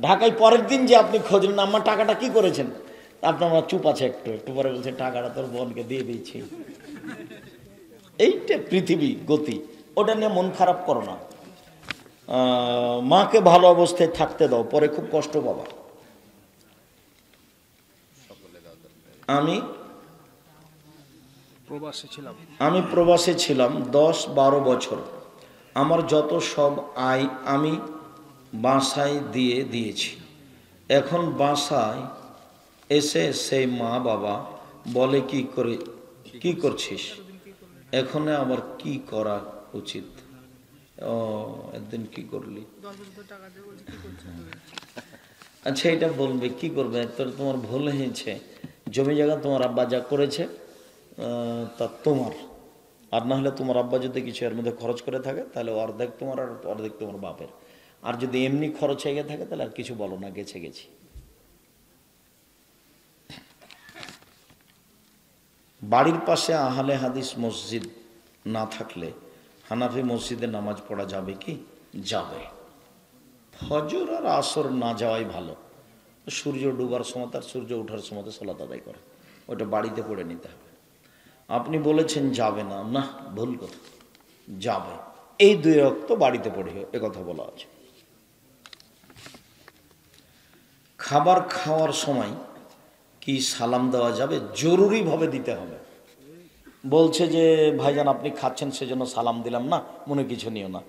ঢাকায় পরের দিন যে আপনি খোঁজ নেন আম্মা টাকাটা কি করেছেন, আপনার মা চুপ আছে। একটু একটু পরে বলছে টাকাটা তোর বোনকে দিয়ে দিয়েছি। এইটা পৃথিবী গতি, ওটা নিয়ে মন খারাপ করো না। মাকে ভালো অবস্থায় থাকতে দাও, পরে খুব কষ্ট পাবা। আমি প্রবাসে ছিলাম আমি প্রবাসে ছিলাম দশ বারো বছর। আমার যত সব আয় আমি বাসায় দিয়ে দিয়েছি। এখন বাসায় এসে সেই মা বাবা বলে কি করে কি করছিস, এখন আবার কি করা উচিত? ও একদিন কি করলি? আচ্ছা, এটা বলবে কি করবে, তোর তোমার ভুল হয়েছে, জমি জায়গা তোমার আব্বা যা করেছে তা তোমার, আর না হলে তোমার আব্বা যদি কিছু এর মধ্যে খরচ করে থাকে তাহলে অর্ধেক তোমার আর অর্ধেক তোমার বাপের, আর যদি এমনি খরচ হয়ে গিয়ে থাকে তাহলে আর কিছু বলো না, গেছে গেছি। বাড়ির পাশে আহলে হাদিস মসজিদ না থাকলে হানাফি মসজিদে নামাজ পড়া যাবে কি? যাবে। ফজর আর আসর না যাওয়াই ভালো, সূর্য ডুবার সময় আর সূর্য ওঠার সময় সালাত আদায় করে, ওটা বাড়িতে পড়ে নিতে হবে। আপনি বলেছেন যাবে না, না ভুল কথা, যাবে। এই দুই রক্ত বাড়িতে পড়ে এ কথা বলা আছে। খাবার খাওয়ার সময় কি সালাম দেওয়া যাবে? জরুরিভাবে দিতে হবে। বলছে যে ভাইজান আপনি খাচ্ছেন সেজন্য সালাম দিলাম না, মনে কিছু নিও না।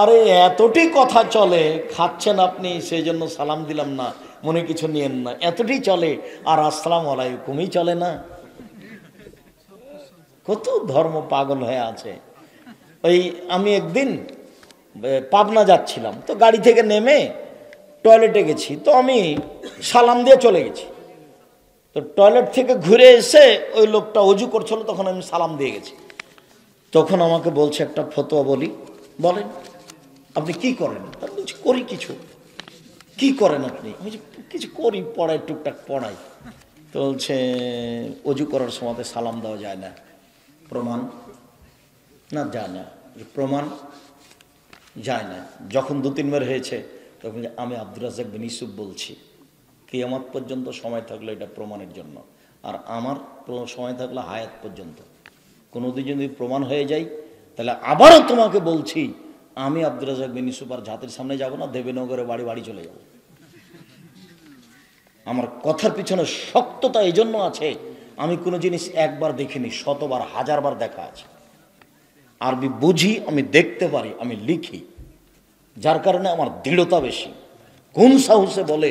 আরে এতটি কথা চলে, খাচ্ছেন আপনি সেই জন্য সালাম দিলাম না, মনে কিছু নিয়েন না, এতটি চলে। আর আসসালামু আলাইকুমই চলে না? কত ধর্ম পাগল হয়ে আছে। ওই আমি একদিন পাবনা যাচ্ছিলাম, তো গাড়ি থেকে নেমে টয়লেটে গেছি, তো আমি সালাম দিয়ে চলে গেছি। তো টয়লেট থেকে ঘুরে এসে ওই লোকটা অজু করছিল, তখন আমি সালাম দিয়ে গেছি। তখন আমাকে বলছে একটা ফতোয়া বলি। বলেন আপনি কি করেন? আমি বলছি করি কিছু। কি করেন আপনি? আমি কিছু করি, পড়াই, টুকটাক পড়াই। তো বলছে অজু করার সময় সালাম দেওয়া যায় না। প্রমাণ? না যায় না। প্রমাণ? যায় না। যখন দু তিনবার হয়েছে তখন আমি আব্দুর রাজ্জাক বিন ইউসুফ বলছি, কিয়ামত পর্যন্ত সময় থাকলো এটা প্রমাণের জন্য, আর আমার সময় থাকলো হায়াত পর্যন্ত। কোনোদিন যদি প্রমাণ হয়ে যায় তাহলে আবারও তোমাকে বলছি আমি আব্দুর রাজাক বিন ইউসুফ আর জাতির সামনে যাব না, দেবেনগরে বাড়ি বাড়ি চলে যাব। আমার কথার পিছনে শক্ততা এই জন্য আছে, আমি কোনো জিনিস একবার দেখিনি, শতবার হাজারবার দেখা আছে। আরবি বুঝি, আমি দেখতে পারি, আমি লিখি, যার কারণে আমার দৃঢ়তা বেশি। কোন সাহসে বলে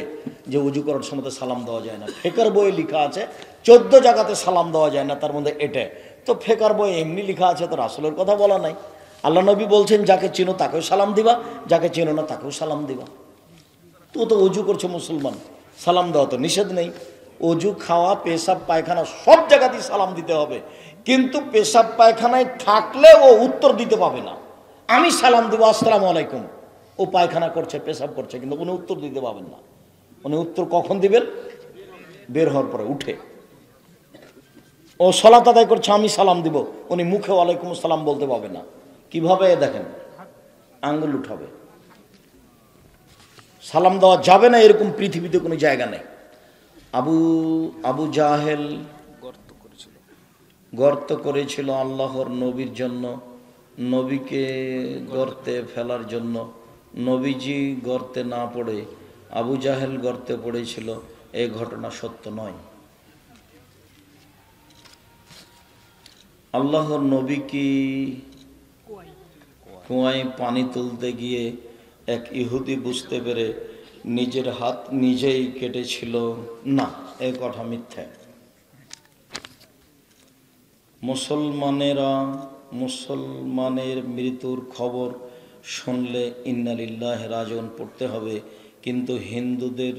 যে উজু করার সময় সালাম দেওয়া যায় না? ফেকার বইয়ে লেখা আছে চোদ্দ জায়গাতে সালাম দেওয়া যায় না, তার মধ্যে এটা তো ফেকার বইয়ে এমনি লেখা আছে, তো রাসূলের কথা বলা নাই। আল্লাহ নবী বলছেন যাকে চিনো তাকেও সালাম দিবা, যাকে চিনো না তাকেও সালাম দিবা। তো তো উজু করছে মুসলমান, সালাম দেওয়া তো নিষেধ নেই। অজু, খাওয়া, পেশাব, পায়খানা সব জায়গাতেই সালাম দিতে হবে, কিন্তু পেশাব পায়খানায় থাকলে ও উত্তর দিতে পাবে না। আমি সালাম দেবো আসসালামু আলাইকুম, ও পায়খানা করছে, পেশাব করছে, কিন্তু উনি উত্তর দিতে পাবেন না। উনি উত্তর কখন দিবেন? বের হওয়ার পরে উঠে। ও সালাত আদায় করছে, আমি সালাম দিব, উনি মুখে ওয়ালাইকুম সালাম বলতে পারবে না। কিভাবে? দেখেন, আঙ্গুল উঠাবে। সালাম দেওয়া যাবে না এরকম পৃথিবীতে কোনো জায়গা নেই। আবু আবু জাহেল গর্ত করেছিল, গর্ত করেছিল আল্লাহর নবীর জন্য, নবীকে গর্তে ফেলার জন্য। নবীজি গর্তে না পড়ে আবু জাহেল গর্তে পড়েছিল, এই ঘটনা সত্য নয়। আল্লাহর নবী কি কুয়ায় পানি তুলতে গিয়ে এক ইহুদি বুঝতে পেরে নিজের হাত নিজেই কেটেছিল? না, এ কথা মিথ্যা। মুসলমানেরা মুসলমানের মৃত্যুর খবর শুনলে ইন্না লিল্লাহি রাজিউন পড়তে হবে, কিন্তু হিন্দুদের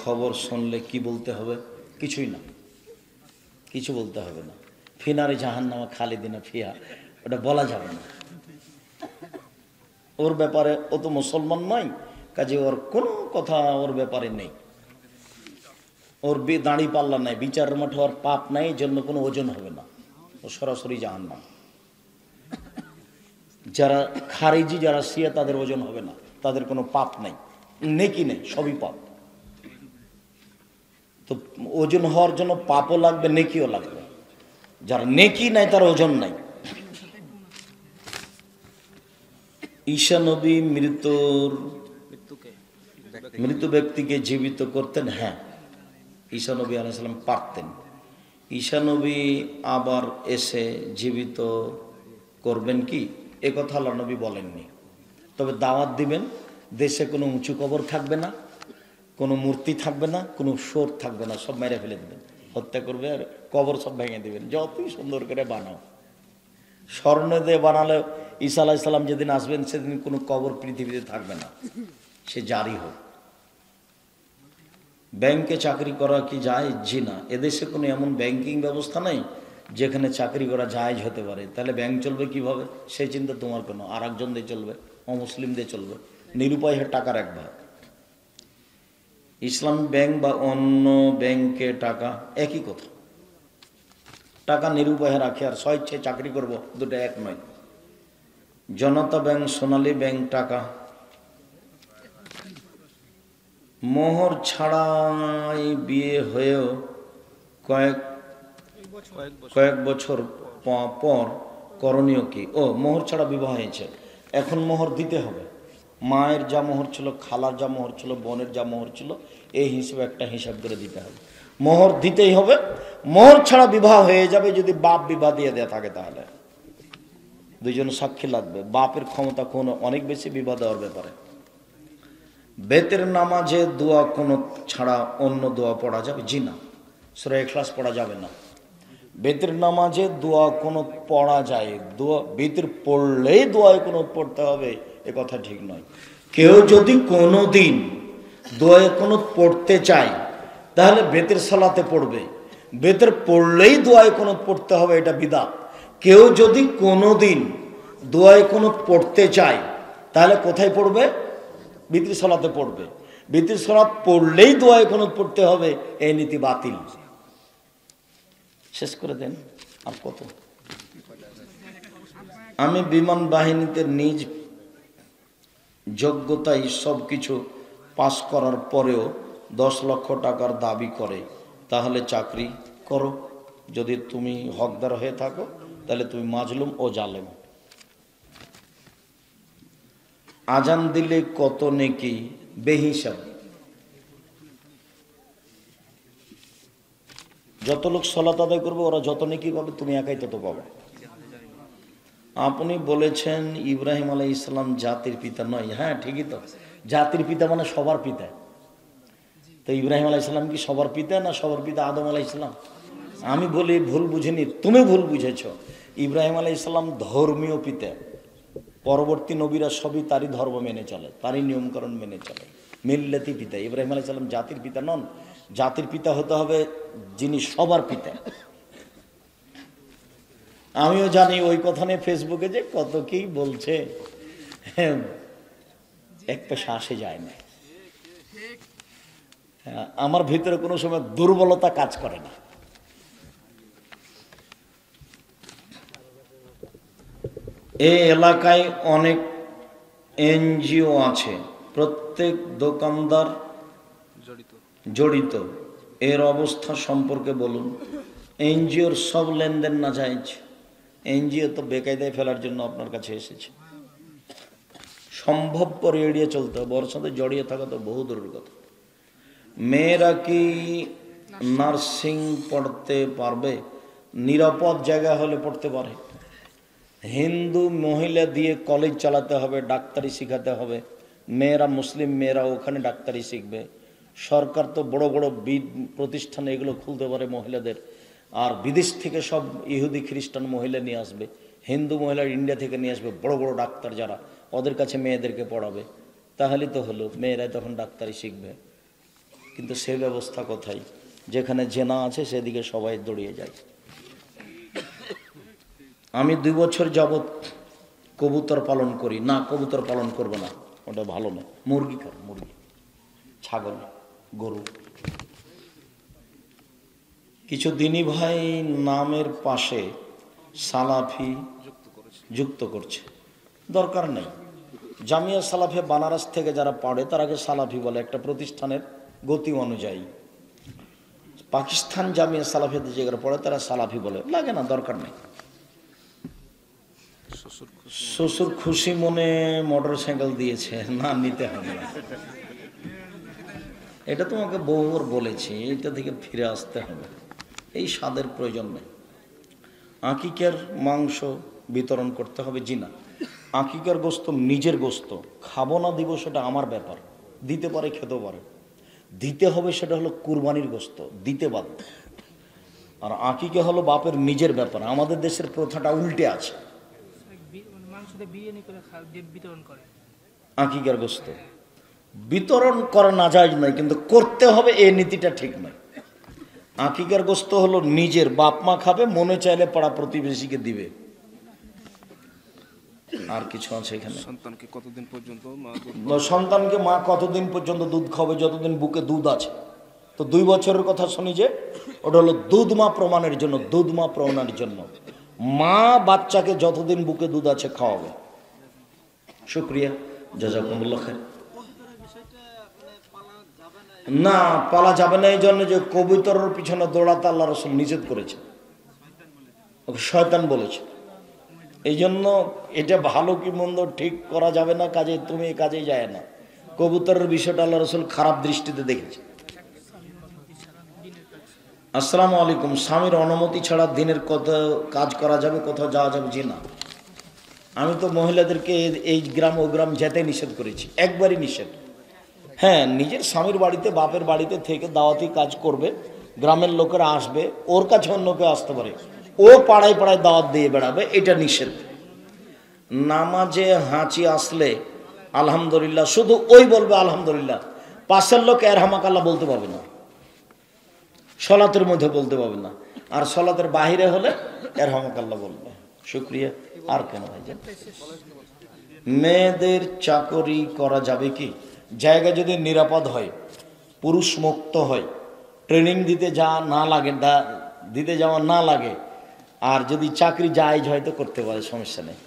খবর শুনলে কি বলতে হবে? কিছুই না, কিছু বলতে হবে না। ফিনারে জাহান্নামা খালিদিনা ফিহা, ওটা বলা যাবে না। ওর ব্যাপারে, ও তো মুসলমান নয়, কাজে ওর কোনো কথা ওর ব্যাপারে নেই। ওর দাঁড়ি পাল্লা নাই, বিচারের মাঠে ওর পাপ নাই, জন্য কোনো ওজন হবে না, ও সরাসরি জাহান্নাম। যারা খারিজি, যারা শিয়া, তাদের ওজন হবে না, তাদের কোনো পাপ নাই, নেকি নেই, সবই পাপ। তো ওজন হওয়ার জন্য পাপও লাগবে, নেকিও লাগবে। যার নেকি নাই তার ওজন নাই। ঈসা নবী মৃত্যুর মৃত ব্যক্তিকে জীবিত করতেন। হ্যাঁ, ঈসা নবী আলাইহিস সালাম পারতেন। ঈসা নবী আবার এসে জীবিত করবেন কি, এ কথা আল্লাহ নবী বলেননি। তবে দাওয়াত দিবেন, দেশে কোনো উঁচু কবর থাকবে না, কোনো মূর্তি থাকবে না, কোনো শোর থাকবে না, সব মেরে ফেলে দেবেন, হত্যা করবে, আর কবর সব ভেঙে দেবেন, যতই সুন্দর করে বানাও। স্বর্ণ দিয়ে বানালে ঈসা আলাইহিস সালাম যেদিন আসবেন সেদিন কোনো কবর পৃথিবীতে থাকবে না, সে জারি হোক। ব্যাংকে চাকরি করা কি যায়? জি না, এদেশে কোনো এমন ব্যাংকিং ব্যবস্থা নাই যেখানে চাকরি করা জায়েজ হতে পারে। তাহলে ব্যাংক চলবে কিভাবে? সেই চিন্তা তোমার কেন? আর একজন দিয়ে চলবে, অমুসলিম দিয়ে চলবে, নিরুপায় হয়ে টাকা রাখবে। ইসলাম ব্যাংক বা অন্য ব্যাংকে টাকা একই কথা, টাকা নিরুপায় রাখে আর স্বইচ্ছায় চাকরি করব, দুটো এক নয়। জনতা ব্যাংক, সোনালী ব্যাংক, টাকা মোহর ছাড়াই বিয়ে হয়েও কয়েক কয়েক বছর পর করণীয় কি? ও, মোহর ছাড়া বিবাহ হয়েছে, এখন মোহর দিতে হবে। মায়ের যা মোহর ছিল, খালার যা মোহর ছিল, বোনের যা মোহর ছিল, এই হিসেবে একটা হিসাব করে দিতে হবে, মোহর দিতেই হবে। মোহর ছাড়া বিবাহ হয়ে যাবে যদি বাপ বিবাহ দিয়ে দেওয়া থাকে, তাহলে দুইজন সাক্ষী লাগবে। বাপের ক্ষমতা কোনো অনেক বেশি বিবাহ দেওয়ার ব্যাপারে। বেতের নামাজে দোয়া কোনো ছাড়া অন্য দোয়া পড়া যাবে? জি না, সূরা ইখলাস পড়া যাবে না। বেতের নামাজে দোয়া কোনো পড়া যায়, দোয়া বেতের পড়লেই দোয়ায় কোনো পড়তে হবে, এ কথা ঠিক নয়। কেউ যদি কোনো দিন দোয়ায় কোনো পড়তে চায় তাহলে বেতের সালাতে পড়বে, বেতের পড়লেই দোয়ায় কোনো পড়তে হবে, এটা বিদআত। কেউ যদি কোনো দিন দোয়ায় কোনো পড়তে চায় তাহলে কোথায় পড়বে? বিতর সালাতে পড়বে। বিতর সালাত পড়লেই দোয়ায় কোনো পড়তে হবে, এই নীতি বাতিল। শেষ করে দেন আর কত। আমি বিমান বাহিনীতে নিজ যোগ্যতায় সব কিছু পাস করার পরেও দশ লক্ষ টাকার দাবি করে, তাহলে চাকরি করো। যদি তুমি হকদার হয়ে থাকো তাহলে তুমি মাজলুম ও জালেম। আজান দিলে কত নেকি বেহিসাব। যত লোক সালাত আদায় করবে ওরা যত নেকি পাবে, তুমি একাই তত পাবে। আপনি বলেছেন ইব্রাহিম আলাইহিস সালাম জাতির পিতা নয়। হ্যাঁ ঠিকই তো, জাতির পিতা মানে সবার পিতা। তো ইব্রাহিম আলাইহিস সালাম কি সবার পিতা, না সবার পিতা আদম আলাইহিস সালাম? আমি বলি ভুল বুঝিনি, তুমি ভুল বুঝেছ। ইব্রাহিম আলাইহিস সালাম ধর্মীয় পিতা, পরবর্তী নবীরা সবই তারই ধর্ম মেনে চলে, তারই নিয়মকরণ মেনে চলে, মিল্লাতি পিতা। ইব্রাহিম আলাইহিস সালাম জাতির পিতা নন, জাতির পিতা হতে হবে যিনি সবার পিতা। আমিও জানি ওই কথা নিয়ে ফেসবুকে যে কত কি বলছে, এক পেশা আসে যায় না। আমার ভিতরে কোনো সময় দুর্বলতা কাজ করে না। এই এলাকায় অনেক এনজিও আছে, প্রত্যেক দোকানদার জড়িত, এর অবস্থা সম্পর্কে বলুন। এনজিওর সব লেনদেন না যায়, এনজিও তো বেকায়দায় ফেলার জন্য আপনার কাছে এসেছে। সম্ভবপর এড়িয়ে চলতে হবে, ওর সাথে জড়িয়ে থাকা তো বহু দূরের কথা। মেয়েরা কি নার্সিং পড়তে পারবে? নিরাপদ জায়গা হলে পড়তে পারে। হিন্দু মহিলা দিয়ে কলেজ চালাতে হবে, ডাক্তারি শিখাতে হবে। মেয়েরা, মুসলিম মেয়েরা ওখানে ডাক্তারি শিখবে। সরকার তো বড় বড় প্রতিষ্ঠান এগুলো খুলতে পারে মহিলাদের, আর বিদেশ থেকে সব ইহুদি খ্রিস্টান মহিলা নিয়ে আসবে, হিন্দু মহিলা ইন্ডিয়া থেকে নিয়ে আসবে, বড় বড় ডাক্তার যারা, ওদের কাছে মেয়েদেরকে পড়াবে। তাহলে তো হলো, মেয়েরাই তখন ডাক্তারি শিখবে। কিন্তু সে ব্যবস্থা কোথায়? যেখানে জেনা আছে সেদিকে সবাই দৌড়িয়ে যায়। আমি দুই বছর যাবৎ কবুতর পালন করি। না, কবুতর পালন করবো না, ওটা ভালো না। মুরগি খাও, মুরগি, ছাগল, গরু। কিছু দিনী ভাই নামের পাশে সালাফি যুক্ত করছে, দরকার নেই। জামিয়া সালাফি বানারস থেকে যারা পড়ে তারাকে সালাফি বলে, একটা প্রতিষ্ঠানের গতি অনুযায়ী। পাকিস্তান জামিয়া সালাফিতে যেগুলো পড়ে তারা সালাফি বলে, লাগে না, দরকার নেই। শ্বশুর খুশি মনে মোটর সাইকেল দিয়েছে, না নিতে হবে না। এটা তোমাকে বহুবার বলেছি, এটা থেকে ফিরে আসতে হবে, এই স্বাদের প্রয়োজন নেই। আকিকার মাংস বিতরণ করতে হবে, জি না। আকিকার গোস্ত নিজের গোস্ত, খাবো না দিব সেটা আমার ব্যাপার, দিতে পারে খেতেও পারে। দিতে হবে সেটা হলো কুরবানির গোস্ত, দিতে বাধ্য। আর আকিকা হলো বাপের নিজের ব্যাপার। আমাদের দেশের প্রথাটা উল্টে আছে, আকিকার গোস্ত বিতরণ করা না যায় নয়, কিন্তু করতে হবে, এই নীতিটা ঠিক নয়। আকিকার গোস্ত হলো নিজের, বাপ মা খাবে, মনে চাইলে পাড়া প্রতিবেশীকে দিবে। আর কিছু আছে এখানে? সন্তানকে কতদিন পর্যন্ত সন্তানকে মা কতদিন পর্যন্ত দুধ খাবে? যতদিন বুকে দুধ আছে। তো দুই বছরের কথা শুনি যে ওটা হলো দুধ মা প্রমাণের জন্য, দুধ মা প্রমাণের জন্য। মা বাচ্চাকে যতদিন বুকে দুধ আছে খাওয়াবে। শুক্রিয়া, জাযাকুমুল্লাহ খাইর। না, পালা যাবে না এই জন্য যে কবুতরের পিছনে দৌড়াতে আল্লাহ রাসূল নিষেধ করেছে, ওকে শয়তান বলেছে। এই জন্য এটা ভালো কি মন্দ ঠিক করা যাবে না, কাজে তুমি এ কাজে যায় না। কবুতরের বিষয়টা আল্লাহ রাসূল খারাপ দৃষ্টিতে দেখেছে। আসসালামু আলাইকুম। স্বামীর অনুমতি ছাড়া দিনের কত কাজ করা যাবে, কোথাও যাওয়া যাবে? জি না। আমি তো মহিলাদেরকে এই গ্রাম ও গ্রাম যেতে নিষেধ করেছি, একবারই নিষেধ। হ্যাঁ, নিজের স্বামীর বাড়িতে, বাপের বাড়িতে থেকে দাওয়াতি কাজ করবে, গ্রামের লোকেরা আসবে, ওর কাছে অন্য কেউ আসতে পারে, ও পাড়ায় পাড়ায় দাওয়াত দিয়ে বেড়াবে, এটা নিষেধ। নামাজে হাঁচি আসলে আলহামদুলিল্লাহ, শুধু ওই বলবে আলহামদুলিল্লাহ, পাশের লোক এরহামাকাল্লাহ বলতে পারবে না, সলাতের মধ্যে বলতে পারবে না। আর সলাতের বাহিরে হলে এরহামাকাল্লাহ বলবে। শুক্রিয়া। আর কেন? মেয়েদের চাকরি করা যাবে কি? জায়গা যদি নিরাপদ হয়, পুরুষ মুক্ত হয়, ট্রেনিং দিতে যা না লাগে, দিতে যাওয়া না লাগে, আর যদি চাকরি জায়েজ হয় তো করতে পারে, সমস্যা নেই।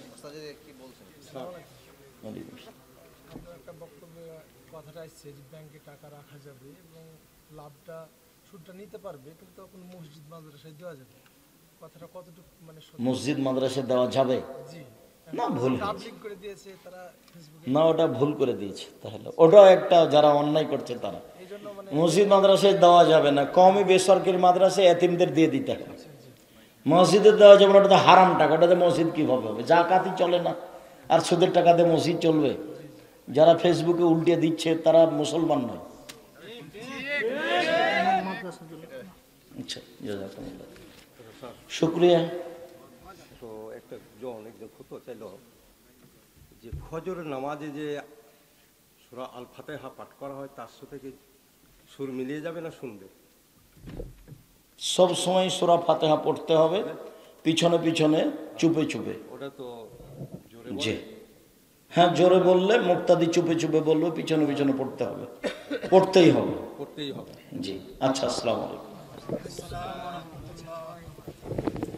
মসজিদ মাদ্রাসায় দেওয়া যাবে? না, ভুল না, ওটা ভুল করে দিয়েছে। তাহলে ওটাও একটা যারা অন্যায় করছে তারা। মসজিদ মাদ্রাসায় দেওয়া যাবে না, কমই বেসরকারি মাদ্রাসায় এতিমদের দিয়ে দিতে হবে, মসজিদে দেওয়া যাবে না, ওটা তো হারাম টাকা, ওটাতে মসজিদ কীভাবে হবে? জাকাতই চলে না, আর সুদের টাকাতে মসজিদ চলবে? যারা ফেসবুকে উল্টে দিচ্ছে তারা মুসলমান নয়। আচ্ছা, শুক্রিয়া। যে ফজরের নামাজে যে সূরা আল ফাতিহা পাঠ করা হয় তার সাথে কি সুর মিলিয়ে যাবে না শুনবে? সব সময় সূরা ফাতিহা পড়তে হবে, পিছনে পিছনে চুপে চুপে। ওটা তো জোরে বলে, হ্যাঁ জোরে বললে মুক্তাদি চুপে চুপে বললো, পিছনে পিছনে পড়তে হবে, পড়তেই হবে, পড়তেই হবে। জি, আচ্ছা, আসসালামু আলাইকুম।